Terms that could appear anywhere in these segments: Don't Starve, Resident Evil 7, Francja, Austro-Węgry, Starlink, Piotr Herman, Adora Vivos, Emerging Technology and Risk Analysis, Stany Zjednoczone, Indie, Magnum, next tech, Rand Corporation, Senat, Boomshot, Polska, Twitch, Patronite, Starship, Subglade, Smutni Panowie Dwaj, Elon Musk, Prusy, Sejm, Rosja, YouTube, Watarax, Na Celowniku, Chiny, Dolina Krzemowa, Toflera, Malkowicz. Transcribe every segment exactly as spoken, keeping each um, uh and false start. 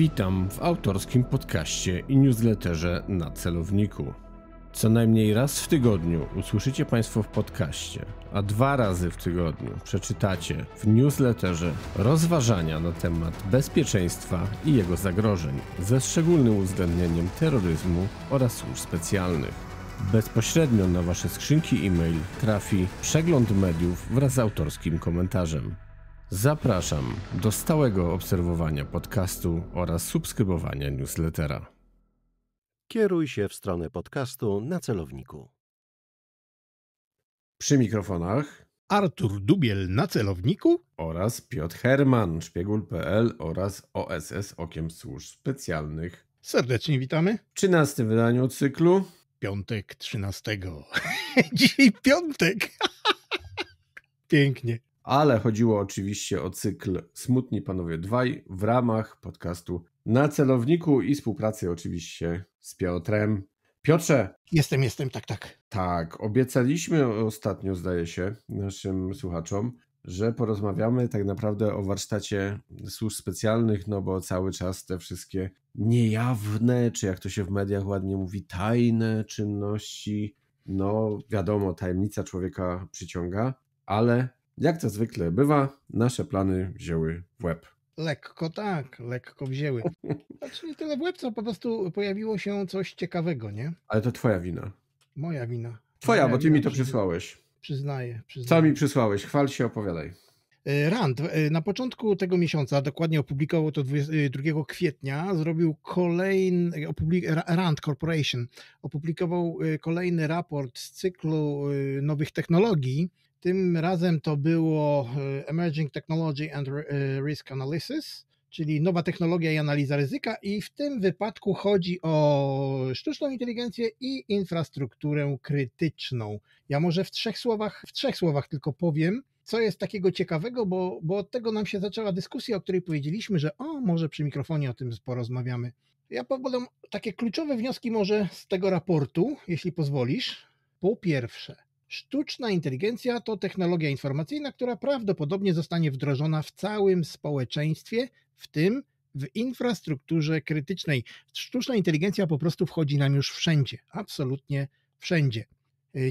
Witam w autorskim podcaście i newsletterze Na Celowniku. Co najmniej raz w tygodniu usłyszycie Państwo w podcaście, a dwa razy w tygodniu przeczytacie w newsletterze rozważania na temat bezpieczeństwa i jego zagrożeń, ze szczególnym uwzględnieniem terroryzmu oraz służb specjalnych. Bezpośrednio na Wasze skrzynki e-mail trafi przegląd mediów wraz z autorskim komentarzem. Zapraszam do stałego obserwowania podcastu oraz subskrybowania newslettera. Kieruj się w stronę podcastu Na Celowniku. Przy mikrofonach Artur Dubiel Na Celowniku oraz Piotr Herman, szpiegul kropka pe el oraz O S S Okiem Służb Specjalnych. Serdecznie witamy w trzynastym wydaniu cyklu. Piątek trzynastego. Dzisiaj piątek. Pięknie. Ale chodziło oczywiście o cykl Smutni Panowie Dwaj w ramach podcastu Na Celowniku i współpracy oczywiście z Piotrem. Piotrze. Jestem, jestem, tak, tak. Tak, obiecaliśmy ostatnio, zdaje się, naszym słuchaczom, że porozmawiamy tak naprawdę o warsztacie służb specjalnych, no bo cały czas te wszystkie niejawne, czy jak to się w mediach ładnie mówi, tajne czynności, no wiadomo, tajemnica człowieka przyciąga, ale jak to zwykle bywa, nasze plany wzięły w łeb. Lekko tak, lekko wzięły. Znaczy nie tyle w łeb, co po prostu pojawiło się coś ciekawego, nie? Ale to twoja wina. Moja wina. Twoja, Moja bo ty wina mi to przysłałeś. Przyznaję, przyznaję. Co mi przysłałeś? Chwal się, opowiadaj. Rand na początku tego miesiąca, dokładnie opublikował to drugiego kwietnia, zrobił kolejny, Rand Corporation opublikował kolejny raport z cyklu nowych technologii. Tym razem to było Emerging Technology and Risk Analysis, czyli nowa technologia i analiza ryzyka, i w tym wypadku chodzi o sztuczną inteligencję i infrastrukturę krytyczną. Ja może w trzech słowach, w trzech słowach tylko powiem, co jest takiego ciekawego, bo, bo od tego nam się zaczęła dyskusja, o której powiedzieliśmy, że o, może przy mikrofonie o tym porozmawiamy. Ja podam takie kluczowe wnioski może z tego raportu, jeśli pozwolisz. Po pierwsze, sztuczna inteligencja to technologia informacyjna, która prawdopodobnie zostanie wdrożona w całym społeczeństwie, w tym w infrastrukturze krytycznej. Sztuczna inteligencja po prostu wchodzi nam już wszędzie, absolutnie wszędzie.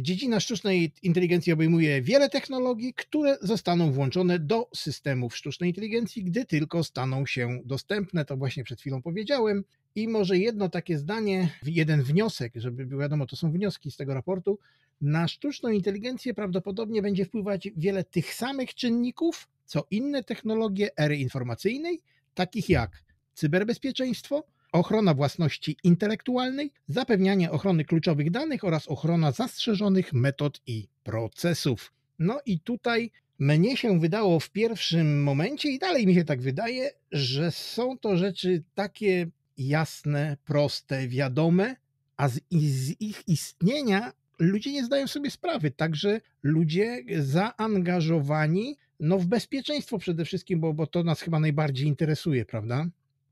Dziedzina sztucznej inteligencji obejmuje wiele technologii, które zostaną włączone do systemów sztucznej inteligencji, gdy tylko staną się dostępne. To właśnie przed chwilą powiedziałem. I może jedno takie zdanie, jeden wniosek, żeby było wiadomo, to są wnioski z tego raportu. Na sztuczną inteligencję prawdopodobnie będzie wpływać wiele tych samych czynników, co inne technologie ery informacyjnej, takich jak cyberbezpieczeństwo, ochrona własności intelektualnej, zapewnianie ochrony kluczowych danych oraz ochrona zastrzeżonych metod i procesów. No i tutaj mnie się wydało w pierwszym momencie i dalej mi się tak wydaje, że są to rzeczy takie jasne, proste, wiadome, a z, z ich istnienia ludzie nie zdają sobie sprawy, także ludzie zaangażowani no w bezpieczeństwo przede wszystkim, bo, bo to nas chyba najbardziej interesuje, prawda?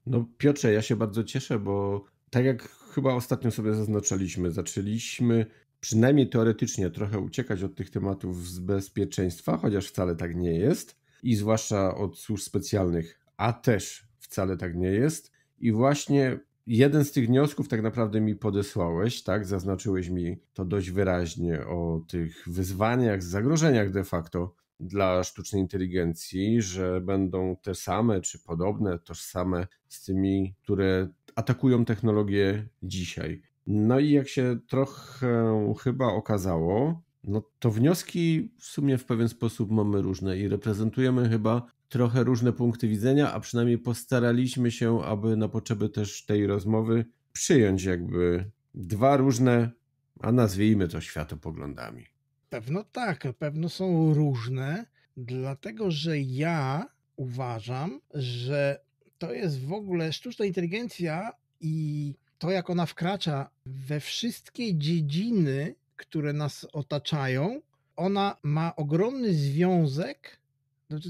No Piotrze, ja się bardzo cieszę, bo tak jak chyba ostatnio sobie zaznaczaliśmy, zaczęliśmy przynajmniej teoretycznie trochę uciekać od tych tematów z bezpieczeństwa, chociaż wcale tak nie jest i zwłaszcza od służb specjalnych, a też wcale tak nie jest i właśnie jeden z tych wniosków tak naprawdę mi podesłałeś, tak? Zaznaczyłeś mi to dość wyraźnie o tych wyzwaniach, zagrożeniach de facto dla sztucznej inteligencji, że będą te same czy podobne, tożsame z tymi, które atakują technologię dzisiaj. No i jak się trochę chyba okazało, no to wnioski w sumie w pewien sposób mamy różne i reprezentujemy chyba trochę różne punkty widzenia, a przynajmniej postaraliśmy się, aby na potrzeby też tej rozmowy przyjąć jakby dwa różne, a nazwijmy to światopoglądami. Pewno tak, pewno są różne, dlatego że ja uważam, że to jest w ogóle sztuczna inteligencja i to, jak ona wkracza we wszystkie dziedziny, które nas otaczają, ona ma ogromny związek,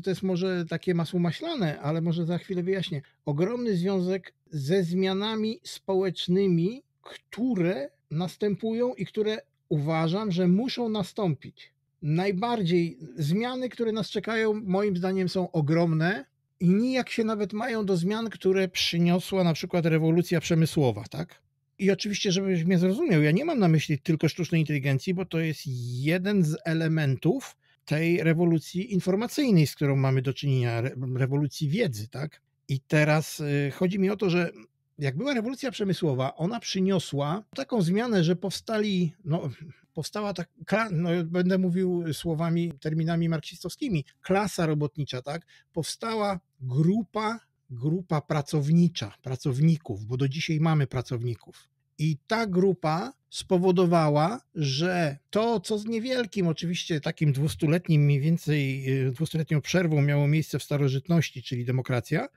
to jest może takie masło maślane, ale może za chwilę wyjaśnię, ogromny związek ze zmianami społecznymi, które następują i które uważam, że muszą nastąpić. Najbardziej zmiany, które nas czekają, moim zdaniem są ogromne i nijak się nawet mają do zmian, które przyniosła na przykład rewolucja przemysłowa, tak? I oczywiście, żebyś mnie zrozumiał, ja nie mam na myśli tylko sztucznej inteligencji, bo to jest jeden z elementów tej rewolucji informacyjnej, z którą mamy do czynienia, re- rewolucji wiedzy, tak? I teraz yy, chodzi mi o to, że jak była rewolucja przemysłowa, ona przyniosła taką zmianę, że powstali, no, powstała taka, no, będę mówił słowami, terminami marksistowskimi, klasa robotnicza, tak? Powstała grupa, grupa pracownicza, pracowników, bo do dzisiaj mamy pracowników. I ta grupa spowodowała, że to, co z niewielkim, oczywiście takim dwustuletnim, mniej więcej dwustuletnią przerwą miało miejsce w starożytności, czyli demokracja,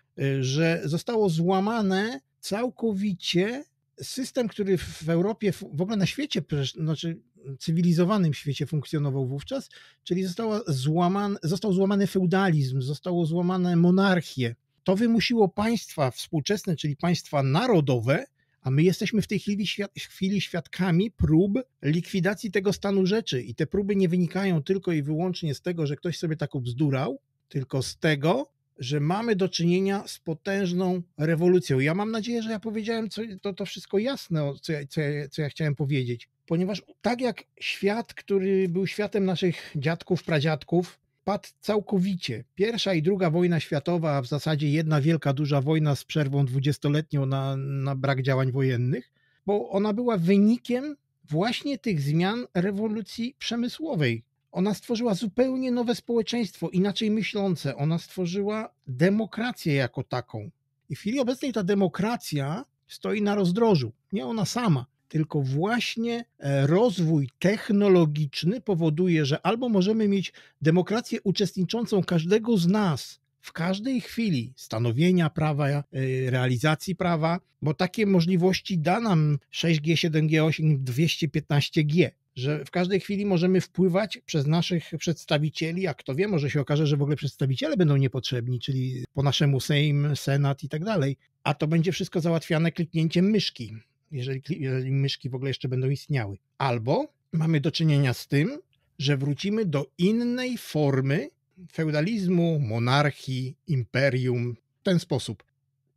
że zostało złamane całkowicie system, który w Europie, w ogóle na świecie, znaczy cywilizowanym świecie funkcjonował wówczas, czyli została złamane, został złamany feudalizm, zostało złamane monarchie. To wymusiło państwa współczesne, czyli państwa narodowe, a my jesteśmy w tej chwili, świad- chwili świadkami prób likwidacji tego stanu rzeczy i te próby nie wynikają tylko i wyłącznie z tego, że ktoś sobie tak obzdurał, tylko z tego, że mamy do czynienia z potężną rewolucją. Ja mam nadzieję, że ja powiedziałem co, to, to wszystko jasne, co ja, co, ja, co ja chciałem powiedzieć, ponieważ tak jak świat, który był światem naszych dziadków, pradziadków, padł całkowicie. Pierwsza i druga wojna światowa, a w zasadzie jedna wielka, duża wojna z przerwą dwudziestoletnią na, na brak działań wojennych, bo ona była wynikiem właśnie tych zmian rewolucji przemysłowej. Ona stworzyła zupełnie nowe społeczeństwo, inaczej myślące. Ona stworzyła demokrację jako taką. I w chwili obecnej ta demokracja stoi na rozdrożu. Nie ona sama, tylko właśnie rozwój technologiczny powoduje, że albo możemy mieć demokrację uczestniczącą każdego z nas w każdej chwili stanowienia prawa, realizacji prawa, bo takie możliwości da nam sześć G, siedem G, osiem, dwieście piętnaście G. Że w każdej chwili możemy wpływać przez naszych przedstawicieli, a kto wie, może się okaże, że w ogóle przedstawiciele będą niepotrzebni, czyli po naszemu Sejm, Senat i tak dalej, a to będzie wszystko załatwiane kliknięciem myszki, jeżeli, jeżeli myszki w ogóle jeszcze będą istniały. Albo mamy do czynienia z tym, że wrócimy do innej formy feudalizmu, monarchii, imperium, w ten sposób.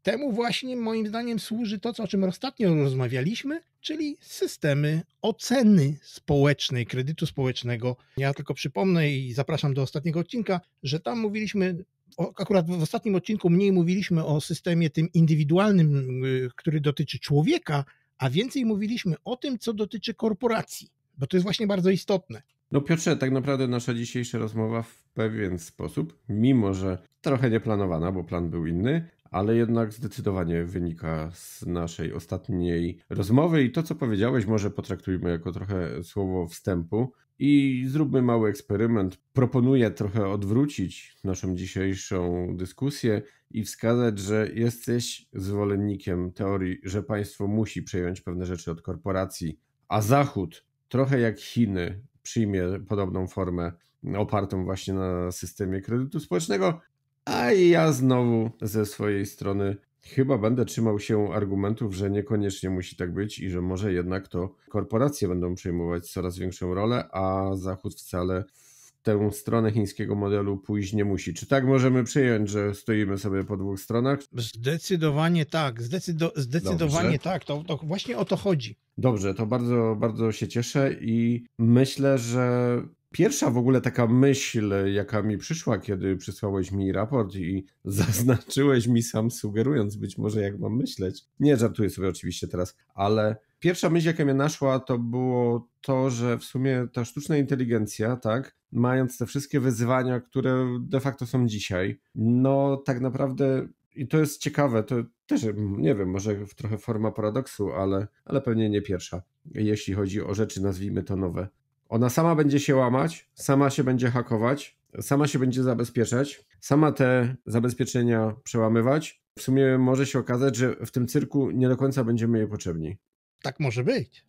Temu właśnie moim zdaniem służy to, o czym ostatnio rozmawialiśmy, czyli systemy oceny społecznej, kredytu społecznego. Ja tylko przypomnę i zapraszam do ostatniego odcinka, że tam mówiliśmy, akurat w ostatnim odcinku mniej mówiliśmy o systemie tym indywidualnym, który dotyczy człowieka, a więcej mówiliśmy o tym, co dotyczy korporacji, bo to jest właśnie bardzo istotne. No Piotrze, tak naprawdę nasza dzisiejsza rozmowa w pewien sposób, mimo że trochę nieplanowana, bo plan był inny, ale jednak zdecydowanie wynika z naszej ostatniej rozmowy i to, co powiedziałeś, może potraktujmy jako trochę słowo wstępu i zróbmy mały eksperyment. Proponuję trochę odwrócić naszą dzisiejszą dyskusję i wskazać, że jesteś zwolennikiem teorii, że państwo musi przejąć pewne rzeczy od korporacji, a Zachód, trochę jak Chiny, przyjmie podobną formę opartą właśnie na systemie kredytu społecznego. A ja znowu ze swojej strony chyba będę trzymał się argumentów, że niekoniecznie musi tak być i że może jednak to korporacje będą przejmować coraz większą rolę, a Zachód wcale w tę stronę chińskiego modelu pójść nie musi. Czy tak możemy przyjąć, że stoimy sobie po dwóch stronach? Zdecydowanie tak, Zdecydo- zdecydowanie Dobrze. tak, to, to właśnie o to chodzi. Dobrze, to bardzo, bardzo się cieszę i myślę, że... Pierwsza w ogóle taka myśl, jaka mi przyszła, kiedy przysłałeś mi raport i zaznaczyłeś mi sam, sugerując być może jak mam myśleć. Nie, żartuję sobie oczywiście teraz, ale pierwsza myśl, jaka mnie naszła, to było to, że w sumie ta sztuczna inteligencja, tak, mając te wszystkie wyzwania, które de facto są dzisiaj, no tak naprawdę... I to jest ciekawe, to też, nie wiem, może trochę forma paradoksu, ale, ale pewnie nie pierwsza, jeśli chodzi o rzeczy, nazwijmy to nowe. Ona sama będzie się łamać, sama się będzie hakować, sama się będzie zabezpieczać, sama te zabezpieczenia przełamywać. W sumie może się okazać, że w tym cyrku nie do końca będziemy jej potrzebni. Tak może być.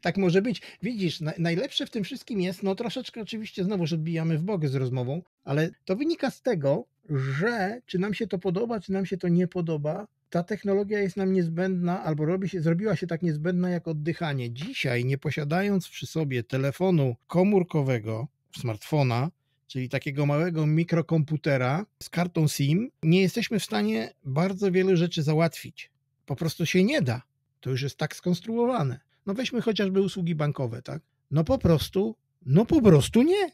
Tak może być. Widzisz, na, najlepsze w tym wszystkim jest, no troszeczkę oczywiście znowuż odbijamy w bogi z rozmową, ale to wynika z tego, że czy nam się to podoba, czy nam się to nie podoba, ta technologia jest nam niezbędna albo robi się, zrobiła się tak niezbędna jak oddychanie. Dzisiaj nie posiadając przy sobie telefonu komórkowego, smartfona, czyli takiego małego mikrokomputera z kartą SIM, nie jesteśmy w stanie bardzo wielu rzeczy załatwić. Po prostu się nie da. To już jest tak skonstruowane. No weźmy chociażby usługi bankowe, tak? No po prostu, no po prostu nie.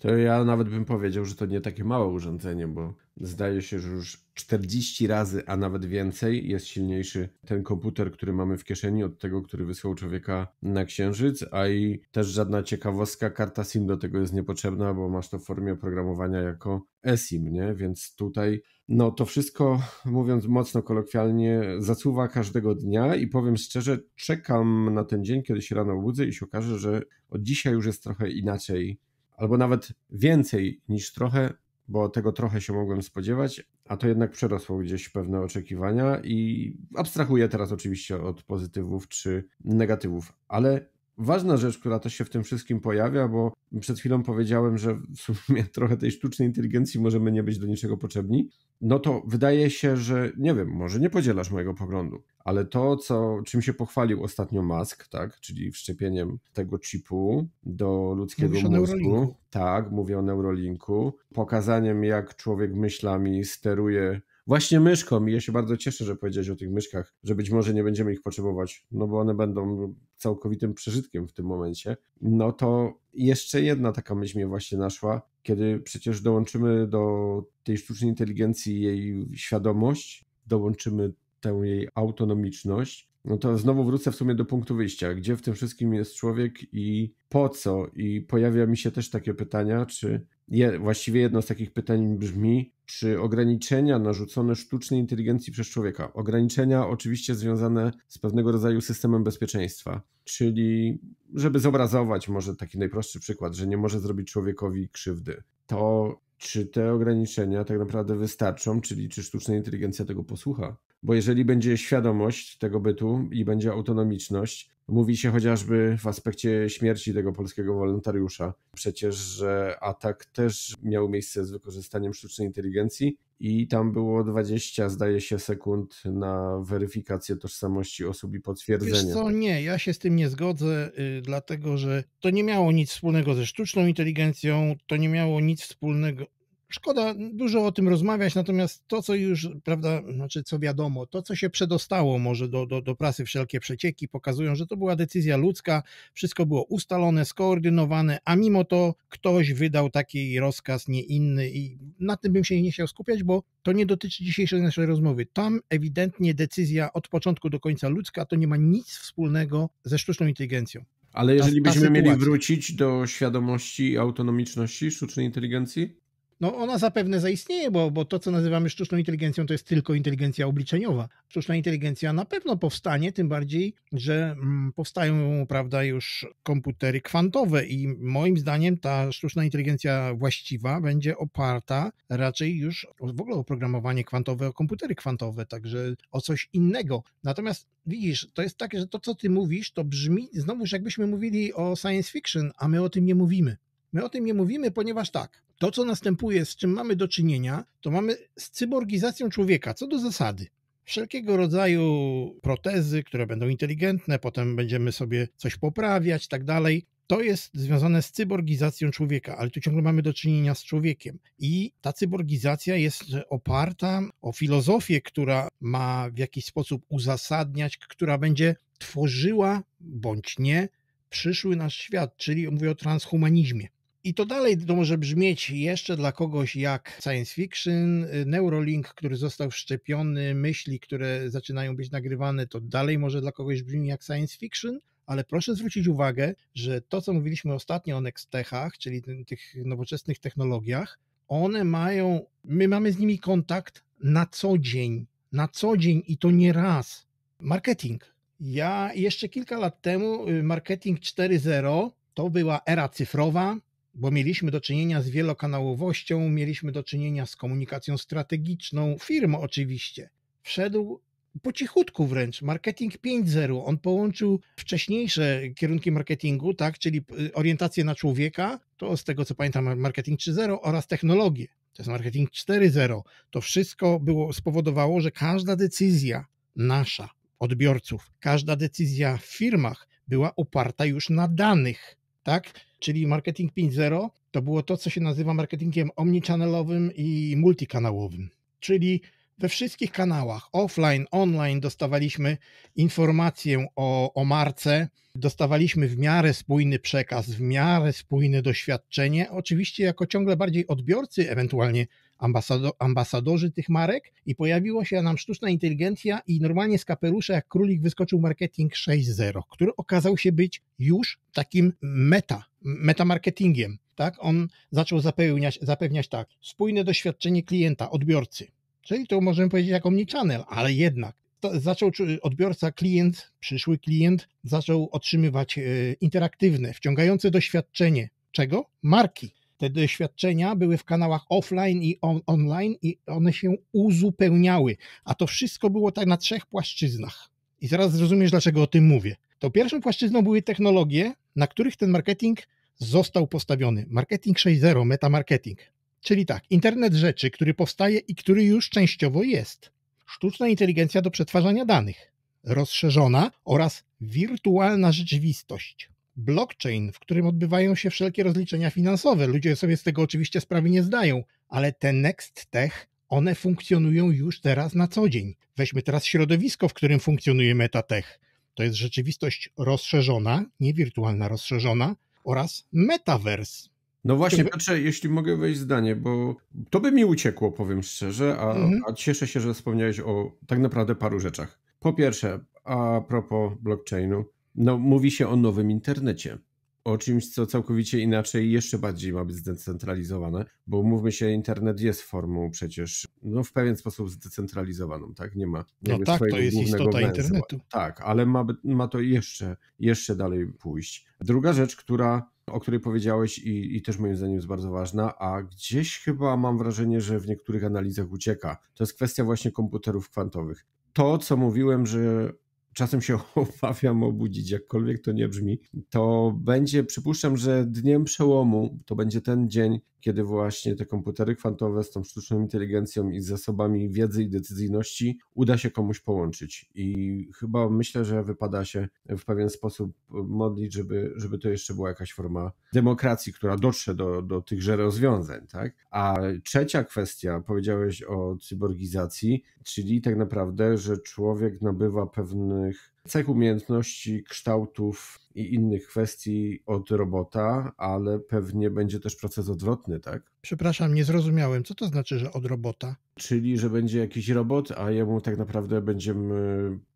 To ja nawet bym powiedział, że to nie takie małe urządzenie, bo zdaje się, że już czterdzieści razy, a nawet więcej jest silniejszy ten komputer, który mamy w kieszeni od tego, który wysłał człowieka na Księżyc, a i też żadna ciekawostka, karta SIM do tego jest niepotrzebna, bo masz to w formie oprogramowania jako eSIM, nie? Więc tutaj no to wszystko, mówiąc mocno kolokwialnie, zasuwa każdego dnia i powiem szczerze, czekam na ten dzień, kiedy się rano obudzę i się okaże, że od dzisiaj już jest trochę inaczej, albo nawet więcej niż trochę, bo tego trochę się mogłem spodziewać, a to jednak przerosło gdzieś pewne oczekiwania i abstrahuję teraz oczywiście od pozytywów czy negatywów, ale ważna rzecz, która też się w tym wszystkim pojawia, bo przed chwilą powiedziałem, że w sumie trochę tej sztucznej inteligencji możemy nie być do niczego potrzebni, no to wydaje się, że nie wiem, może nie podzielasz mojego poglądu, ale to, co, czym się pochwalił ostatnio Musk, tak, czyli wszczepieniem tego chipu do ludzkiego Mówisz mózgu, tak, mówię o Neuralinku, pokazaniem, jak człowiek myślami steruje właśnie myszką, i ja się bardzo cieszę, że powiedziałeś o tych myszkach, że być może nie będziemy ich potrzebować, no bo one będą całkowitym przeżytkiem w tym momencie. No to jeszcze jedna taka myśl mnie właśnie naszła, kiedy przecież dołączymy do tej sztucznej inteligencji jej świadomość, dołączymy tę jej autonomiczność, no to znowu wrócę w sumie do punktu wyjścia, gdzie w tym wszystkim jest człowiek i po co? I pojawia mi się też takie pytania, czy je, właściwie jedno z takich pytań brzmi, czy ograniczenia narzucone sztucznej inteligencji przez człowieka, ograniczenia oczywiście związane z pewnego rodzaju systemem bezpieczeństwa, czyli żeby zobrazować może taki najprostszy przykład, że nie może zrobić człowiekowi krzywdy, to czy te ograniczenia tak naprawdę wystarczą, czyli czy sztuczna inteligencja tego posłucha? Bo jeżeli będzie świadomość tego bytu i będzie autonomiczność, mówi się chociażby w aspekcie śmierci tego polskiego wolontariusza, przecież, że atak też miał miejsce z wykorzystaniem sztucznej inteligencji i tam było dwadzieścia, zdaje się, sekund na weryfikację tożsamości osób i potwierdzenie. Wiesz co, nie, ja się z tym nie zgodzę, yy, dlatego że to nie miało nic wspólnego ze sztuczną inteligencją, to nie miało nic wspólnego... Szkoda dużo o tym rozmawiać, natomiast to, co już, prawda, znaczy co wiadomo, to, co się przedostało może do, do, do prasy, wszelkie przecieki pokazują, że to była decyzja ludzka, wszystko było ustalone, skoordynowane, a mimo to ktoś wydał taki rozkaz, nie inny, i na tym bym się nie chciał skupiać, bo to nie dotyczy dzisiejszej naszej rozmowy. Tam ewidentnie decyzja od początku do końca ludzka, to nie ma nic wspólnego ze sztuczną inteligencją. Ale jeżeli ta, ta byśmy sytuacja. mieli wrócić do świadomości i autonomiczności sztucznej inteligencji? No ona zapewne zaistnieje, bo, bo to, co nazywamy sztuczną inteligencją, to jest tylko inteligencja obliczeniowa. Sztuczna inteligencja na pewno powstanie, tym bardziej, że powstają, prawda, już komputery kwantowe i moim zdaniem ta sztuczna inteligencja właściwa będzie oparta raczej już w ogóle o oprogramowanie kwantowe, o komputery kwantowe, także o coś innego. Natomiast widzisz, to jest tak, że to, co ty mówisz, to brzmi znowuż jakbyśmy mówili o science fiction, a my o tym nie mówimy. My o tym nie mówimy, ponieważ tak, to co następuje, z czym mamy do czynienia, to mamy z cyborgizacją człowieka, co do zasady. Wszelkiego rodzaju protezy, które będą inteligentne, potem będziemy sobie coś poprawiać i tak dalej. To jest związane z cyborgizacją człowieka, ale tu ciągle mamy do czynienia z człowiekiem. I ta cyborgizacja jest oparta o filozofię, która ma w jakiś sposób uzasadniać, która będzie tworzyła bądź nie przyszły nasz świat, czyli mówię o transhumanizmie. I to dalej to może brzmieć jeszcze dla kogoś jak science fiction, Neuralink, który został wszczepiony, myśli, które zaczynają być nagrywane, to dalej może dla kogoś brzmi jak science fiction, ale proszę zwrócić uwagę, że to, co mówiliśmy ostatnio o nextechach, czyli tych nowoczesnych technologiach, one mają, my mamy z nimi kontakt na co dzień, na co dzień i to nie raz. Marketing. Ja jeszcze kilka lat temu, marketing cztery zero, to była era cyfrowa, bo mieliśmy do czynienia z wielokanałowością, mieliśmy do czynienia z komunikacją strategiczną, firm oczywiście. Wszedł po cichutku wręcz marketing pięć zero. On połączył wcześniejsze kierunki marketingu, tak, czyli orientację na człowieka, to z tego co pamiętam marketing trzy zero oraz technologię. To jest marketing cztery zero. To wszystko było, spowodowało, że każda decyzja nasza, odbiorców, każda decyzja w firmach była oparta już na danych. tak? Czyli marketing pięć zero to było to, co się nazywa marketingiem omnichannelowym i multikanałowym. Czyli we wszystkich kanałach, offline, online, dostawaliśmy informację o, o marce, dostawaliśmy w miarę spójny przekaz, w miarę spójne doświadczenie. Oczywiście jako ciągle bardziej odbiorcy, ewentualnie ambasado, ambasadorzy tych marek, i pojawiła się nam sztuczna inteligencja i normalnie z kapelusza jak królik wyskoczył marketing sześć zero, który okazał się być już takim meta, metamarketingiem. Tak? On zaczął zapełniać, zapewniać tak, spójne doświadczenie klienta, odbiorcy. Czyli to możemy powiedzieć jak omnichannel, ale jednak to zaczął odbiorca, klient, przyszły klient zaczął otrzymywać interaktywne, wciągające doświadczenie. Czego? Marki. Te doświadczenia były w kanałach offline i on, online i one się uzupełniały. A to wszystko było tak na trzech płaszczyznach. I zaraz zrozumiesz, dlaczego o tym mówię. To pierwszą płaszczyzną były technologie, na których ten marketing został postawiony. Marketing sześć zero, metamarketing. Czyli tak, internet rzeczy, który powstaje i który już częściowo jest. Sztuczna inteligencja do przetwarzania danych, rozszerzona oraz wirtualna rzeczywistość. Blockchain, w którym odbywają się wszelkie rozliczenia finansowe. Ludzie sobie z tego oczywiście sprawy nie zdają, ale te next tech, one funkcjonują już teraz na co dzień. Weźmy teraz środowisko, w którym funkcjonuje metatech. To jest rzeczywistość rozszerzona, nie wirtualna, rozszerzona oraz metaverse. No właśnie, Piotrze, jeśli mogę wejść zdanie, bo to by mi uciekło, powiem szczerze, a, mhm. a cieszę się, że wspomniałeś o tak naprawdę paru rzeczach. Po pierwsze, a propos blockchainu, no mówi się o nowym internecie, o czymś, co całkowicie inaczej i jeszcze bardziej ma być zdecentralizowane, bo mówmy się, internet jest formą przecież no, w pewien sposób zdecentralizowaną, tak? Nie ma no tak, swojego to jest istota internetu. Tak, ale ma, ma to jeszcze, jeszcze dalej pójść. Druga rzecz, która... o której powiedziałeś i, i też moim zdaniem jest bardzo ważna, a gdzieś chyba mam wrażenie, że w niektórych analizach ucieka. To jest kwestia właśnie komputerów kwantowych. To, co mówiłem, że czasem się obawiam obudzić, jakkolwiek to nie brzmi, to będzie, przypuszczam, że dniem przełomu to będzie ten dzień, kiedy właśnie te komputery kwantowe z tą sztuczną inteligencją i z zasobami wiedzy i decyzyjności uda się komuś połączyć. I chyba myślę, że wypada się w pewien sposób modlić, żeby, żeby to jeszcze była jakaś forma demokracji, która dotrze do, do tychże rozwiązań, tak? A trzecia kwestia, powiedziałeś o cyborgizacji, czyli tak naprawdę, że człowiek nabywa pewnych cech, umiejętności, kształtów i innych kwestii od robota, ale pewnie będzie też proces odwrotny, tak? Przepraszam, nie zrozumiałem. Co to znaczy, że od robota? Czyli, że będzie jakiś robot, a jemu tak naprawdę będziemy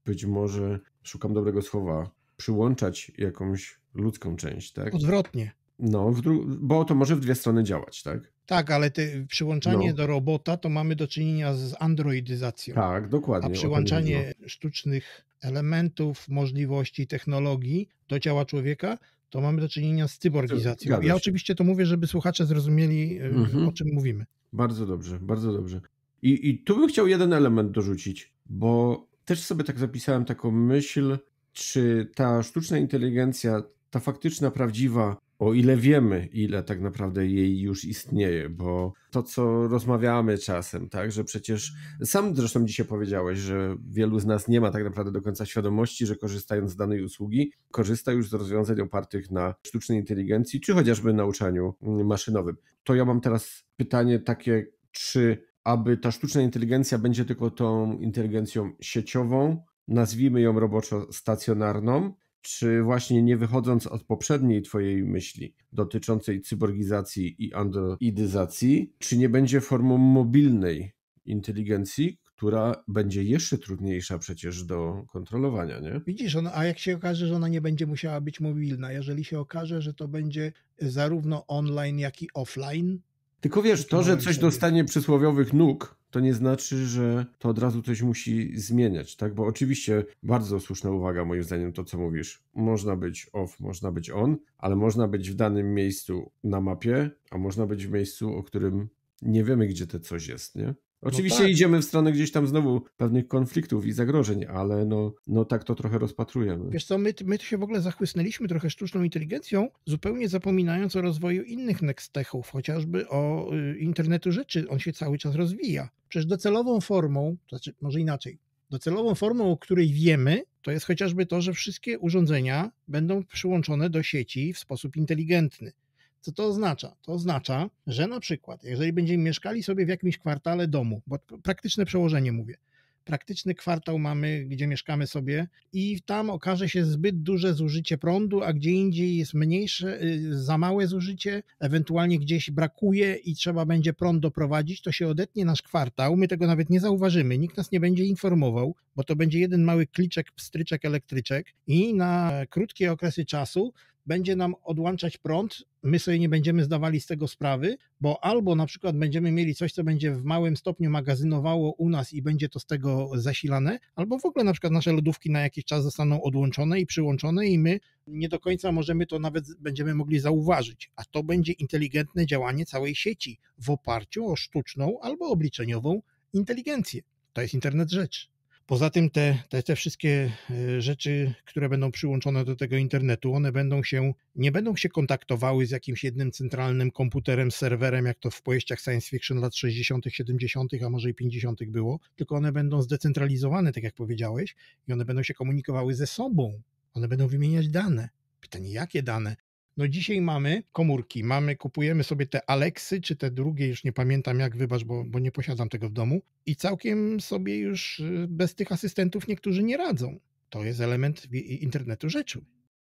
być może, szukam dobrego słowa, przyłączać jakąś ludzką część, tak? Odwrotnie. No, w dru- bo to może w dwie strony działać, tak? Tak, ale te przyłączanie no. do robota to mamy do czynienia z androidyzacją. Tak, dokładnie. A przyłączanie sztucznych elementów, możliwości, technologii do ciała człowieka, to mamy do czynienia z cyborgizacją. Ja oczywiście to mówię, żeby słuchacze zrozumieli, mhm. o czym mówimy. Bardzo dobrze, bardzo dobrze. I, i tu bym chciał jeden element dorzucić, bo też sobie tak zapisałem taką myśl, czy ta sztuczna inteligencja, ta faktyczna, prawdziwa, o ile wiemy, ile tak naprawdę jej już istnieje, bo to, co rozmawiamy czasem, tak, że przecież sam zresztą dzisiaj powiedziałeś, że wielu z nas nie ma tak naprawdę do końca świadomości, że korzystając z danej usługi, korzysta już z rozwiązań opartych na sztucznej inteligencji, czy chociażby nauczaniu maszynowym. To ja mam teraz pytanie takie, czy aby ta sztuczna inteligencja będzie tylko tą inteligencją sieciową, nazwijmy ją roboczo stacjonarną, czy właśnie nie wychodząc od poprzedniej twojej myśli dotyczącej cyborgizacji i androidyzacji, czy nie będzie formą mobilnej inteligencji, która będzie jeszcze trudniejsza przecież do kontrolowania, nie? Widzisz, ona, a jak się okaże, że ona nie będzie musiała być mobilna, jeżeli się okaże, że to będzie zarówno online, jak i offline? Tylko wiesz, to, że coś dostanie przysłowiowych nóg, to nie znaczy, że to od razu coś musi zmieniać, tak? Bo oczywiście bardzo słuszna uwaga moim zdaniem to, co mówisz. Można być off, można być on, ale można być w danym miejscu na mapie, a można być w miejscu, o którym nie wiemy, gdzie to coś jest, nie? Oczywiście no tak. Idziemy w stronę gdzieś tam znowu pewnych konfliktów i zagrożeń, ale no, no tak to trochę rozpatrujemy. Wiesz co, my, my się w ogóle zachłysnęliśmy trochę sztuczną inteligencją, zupełnie zapominając o rozwoju innych nextechów, chociażby o y, internetu rzeczy. On się cały czas rozwija. Przecież docelową formą, to znaczy może inaczej, docelową formą, o której wiemy, to jest chociażby to, że wszystkie urządzenia będą przyłączone do sieci w sposób inteligentny. Co to oznacza? To oznacza, że na przykład, jeżeli będziemy mieszkali sobie w jakimś kwartale domu, bo praktyczne przełożenie mówię, praktyczny kwartał mamy, gdzie mieszkamy sobie i tam okaże się zbyt duże zużycie prądu, a gdzie indziej jest mniejsze, za małe zużycie, ewentualnie gdzieś brakuje i trzeba będzie prąd doprowadzić, to się odetnie nasz kwartał, my tego nawet nie zauważymy, nikt nas nie będzie informował, bo to będzie jeden mały kliczek, pstryczek, elektryczek i na krótkie okresy czasu będzie nam odłączać prąd, my sobie nie będziemy zdawali z tego sprawy, bo albo na przykład będziemy mieli coś, co będzie w małym stopniu magazynowało u nas i będzie to z tego zasilane, albo w ogóle na przykład nasze lodówki na jakiś czas zostaną odłączone i przyłączone i my nie do końca możemy to nawet będziemy mogli zauważyć, a to będzie inteligentne działanie całej sieci w oparciu o sztuczną albo obliczeniową inteligencję. To jest internet rzeczy. Poza tym te, te, te wszystkie rzeczy, które będą przyłączone do tego internetu, one będą się, nie będą się kontaktowały z jakimś jednym centralnym komputerem, serwerem, jak to w powieściach science fiction lat sześćdziesiątych, siedemdziesiątych, a może i pięćdziesiątych było, tylko one będą zdecentralizowane, tak jak powiedziałeś, i one będą się komunikowały ze sobą. One będą wymieniać dane. Pytanie, jakie dane? No dzisiaj mamy komórki, mamy, kupujemy sobie te Alexy, czy te drugie, już nie pamiętam jak, wybacz, bo, bo nie posiadam tego w domu i całkiem sobie już bez tych asystentów niektórzy nie radzą. To jest element internetu rzeczy.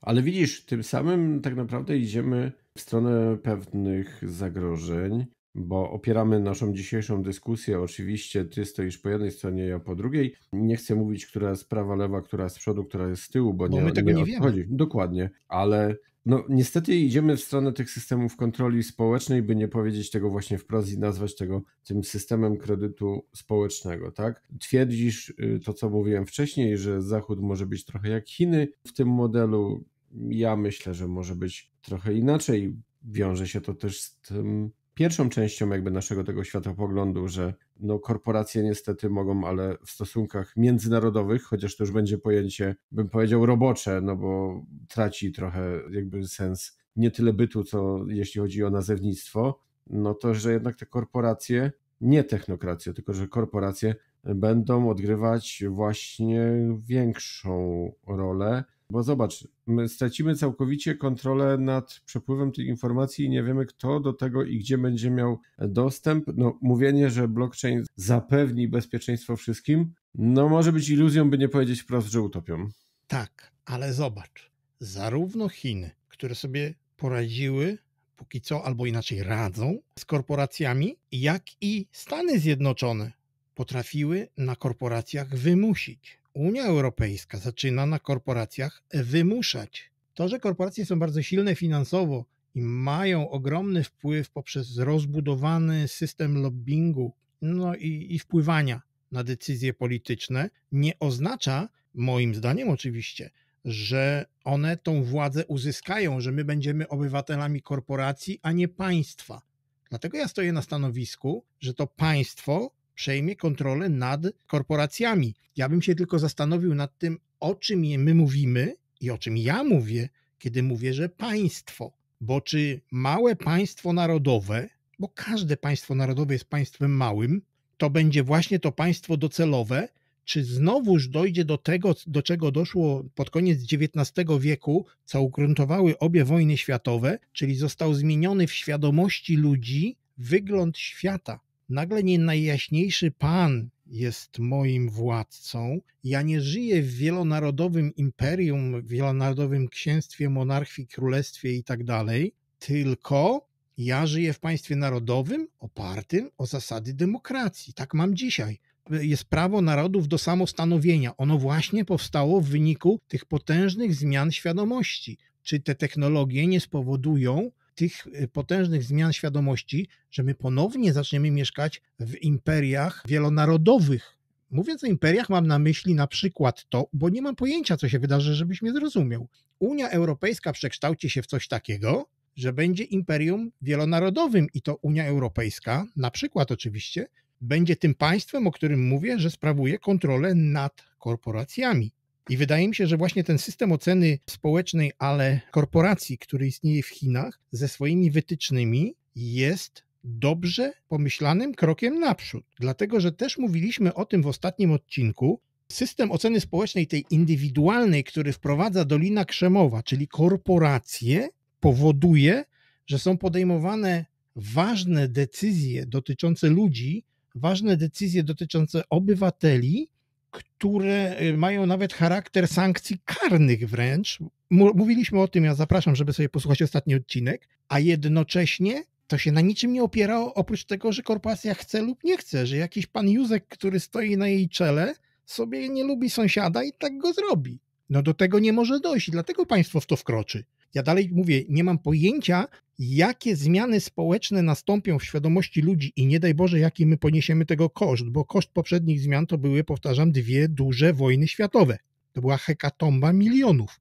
Ale widzisz, tym samym tak naprawdę idziemy w stronę pewnych zagrożeń, bo opieramy naszą dzisiejszą dyskusję, oczywiście ty stoisz po jednej stronie, ja po drugiej. Nie chcę mówić, która jest prawa, lewa, która jest z przodu, która jest z tyłu, bo, bo nie, my tego nie, nie wiemy. Dokładnie, ale... No niestety idziemy w stronę tych systemów kontroli społecznej, by nie powiedzieć tego właśnie wprost i nazwać tego tym systemem kredytu społecznego, tak? Twierdzisz to, co mówiłem wcześniej, że Zachód może być trochę jak Chiny w tym modelu. Ja myślę, że może być trochę inaczej. Wiąże się to też z tym pierwszą częścią jakby naszego tego światopoglądu, że no korporacje niestety mogą, ale w stosunkach międzynarodowych, chociaż to już będzie pojęcie, bym powiedział robocze, no bo traci trochę jakby sens nie tyle bytu, co jeśli chodzi o nazewnictwo, no to, że jednak te korporacje, nie technokracje, tylko że korporacje będą odgrywać właśnie większą rolę. Bo zobacz, my stracimy całkowicie kontrolę nad przepływem tych informacji i nie wiemy, kto do tego i gdzie będzie miał dostęp. No, mówienie, że blockchain zapewni bezpieczeństwo wszystkim, no może być iluzją, by nie powiedzieć wprost, że utopią. Tak, ale zobacz, zarówno Chiny, które sobie poradziły póki co, albo inaczej radzą z korporacjami, jak i Stany Zjednoczone potrafiły na korporacjach wymusić. Unia Europejska zaczyna na korporacjach wymuszać. To, że korporacje są bardzo silne finansowo i mają ogromny wpływ poprzez rozbudowany system lobbingu, no i, i wpływania na decyzje polityczne, nie oznacza, moim zdaniem oczywiście, że one tą władzę uzyskają, że my będziemy obywatelami korporacji, a nie państwa. Dlatego ja stoję na stanowisku, że to państwo przejmie kontrolę nad korporacjami. Ja bym się tylko zastanowił nad tym, o czym my mówimy i o czym ja mówię, kiedy mówię, że państwo. Bo czy małe państwo narodowe, bo każde państwo narodowe jest państwem małym, to będzie właśnie to państwo docelowe, czy znowuż dojdzie do tego, do czego doszło pod koniec dziewiętnastego wieku, co ugruntowały obie wojny światowe, czyli został zmieniony w świadomości ludzi wygląd świata. Nagle nie najjaśniejszy pan jest moim władcą. Ja nie żyję w wielonarodowym imperium, w wielonarodowym księstwie, monarchii, królestwie i tak dalej, tylko ja żyję w państwie narodowym opartym o zasady demokracji. Tak mam dzisiaj. Jest prawo narodów do samostanowienia. Ono właśnie powstało w wyniku tych potężnych zmian świadomości. Czy te technologie nie spowodują tych potężnych zmian świadomości, że my ponownie zaczniemy mieszkać w imperiach wielonarodowych. Mówiąc o imperiach, mam na myśli na przykład to, bo nie mam pojęcia, co się wydarzy, żebyś mnie zrozumiał. Unia Europejska przekształci się w coś takiego, że będzie imperium wielonarodowym i to Unia Europejska, na przykład oczywiście, będzie tym państwem, o którym mówię, że sprawuje kontrolę nad korporacjami. I wydaje mi się, że właśnie ten system oceny społecznej, ale korporacji, który istnieje w Chinach, ze swoimi wytycznymi jest dobrze pomyślanym krokiem naprzód. Dlatego, że też mówiliśmy o tym w ostatnim odcinku, System oceny społecznej tej indywidualnej, który wprowadza Dolina Krzemowa, czyli korporacje, powoduje, że są podejmowane ważne decyzje dotyczące ludzi, ważne decyzje dotyczące obywateli, które mają nawet charakter sankcji karnych wręcz. Mówiliśmy o tym, ja zapraszam, żeby sobie posłuchać ostatni odcinek, a jednocześnie to się na niczym nie opierało, oprócz tego, że korporacja chce lub nie chce, że jakiś pan Józek, który stoi na jej czele, sobie nie lubi sąsiada i tak go zrobi. No do tego nie może dojść, dlatego państwo w to wkroczy. Ja dalej mówię, nie mam pojęcia, jakie zmiany społeczne nastąpią w świadomości ludzi i nie daj Boże, jaki my poniesiemy tego koszt, bo koszt poprzednich zmian to były, powtarzam, dwie duże wojny światowe. To była hekatomba milionów.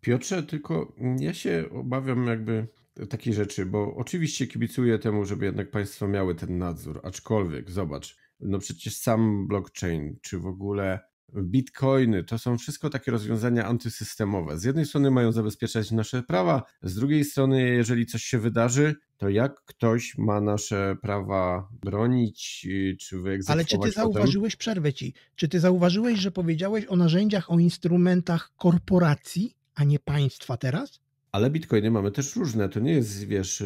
Piotrze, tylko ja się obawiam jakby takiej rzeczy, bo oczywiście kibicuję temu, żeby jednak państwa miały ten nadzór, aczkolwiek, zobacz, no przecież sam blockchain, czy w ogóle bitcoiny, to są wszystko takie rozwiązania antysystemowe. Z jednej strony mają zabezpieczać nasze prawa, z drugiej strony, jeżeli coś się wydarzy, to jak ktoś ma nasze prawa bronić, czy wyegzekwować. Ale czy ty zauważyłeś, potem... przerwę ci, czy ty zauważyłeś, że powiedziałeś o narzędziach, o instrumentach korporacji, a nie państwa teraz? Ale bitcoiny mamy też różne, to nie jest, wiesz,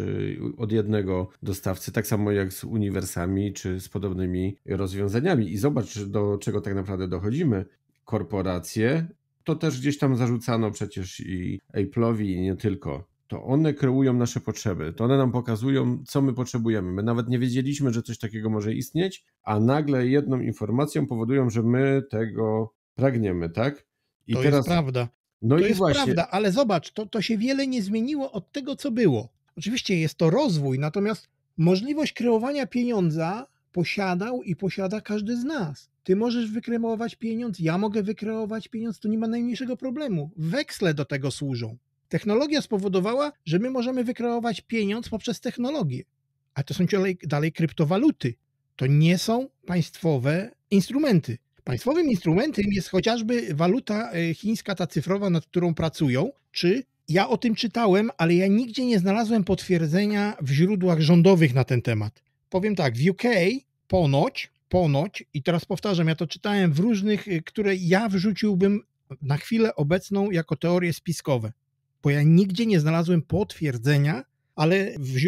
od jednego dostawcy, tak samo jak z uniwersami czy z podobnymi rozwiązaniami. I zobacz, do czego tak naprawdę dochodzimy. Korporacje, to też gdzieś tam zarzucano przecież i Apple'owi i nie tylko. To one kreują nasze potrzeby, to one nam pokazują, co my potrzebujemy. My nawet nie wiedzieliśmy, że coś takiego może istnieć, a nagle jedną informacją powodują, że my tego pragniemy, tak? I to teraz... jest prawda. No to i jest właśnie. Prawda, ale zobacz, to, to się wiele nie zmieniło od tego, co było. Oczywiście jest to rozwój, natomiast możliwość kreowania pieniądza posiadał i posiada każdy z nas. Ty możesz wykreować pieniądz, ja mogę wykreować pieniądz, to nie ma najmniejszego problemu. Weksle do tego służą. Technologia spowodowała, że my możemy wykreować pieniądz poprzez technologię. A to są dalej, dalej kryptowaluty. To nie są państwowe instrumenty. Państwowym instrumentem jest chociażby waluta chińska, ta cyfrowa, nad którą pracują, czy ja o tym czytałem, ale ja nigdzie nie znalazłem potwierdzenia w źródłach rządowych na ten temat. Powiem tak, w U K ponoć, ponoć, i teraz powtarzam, ja to czytałem w różnych, które ja wrzuciłbym na chwilę obecną jako teorie spiskowe, bo ja nigdzie nie znalazłem potwierdzenia, ale w, w,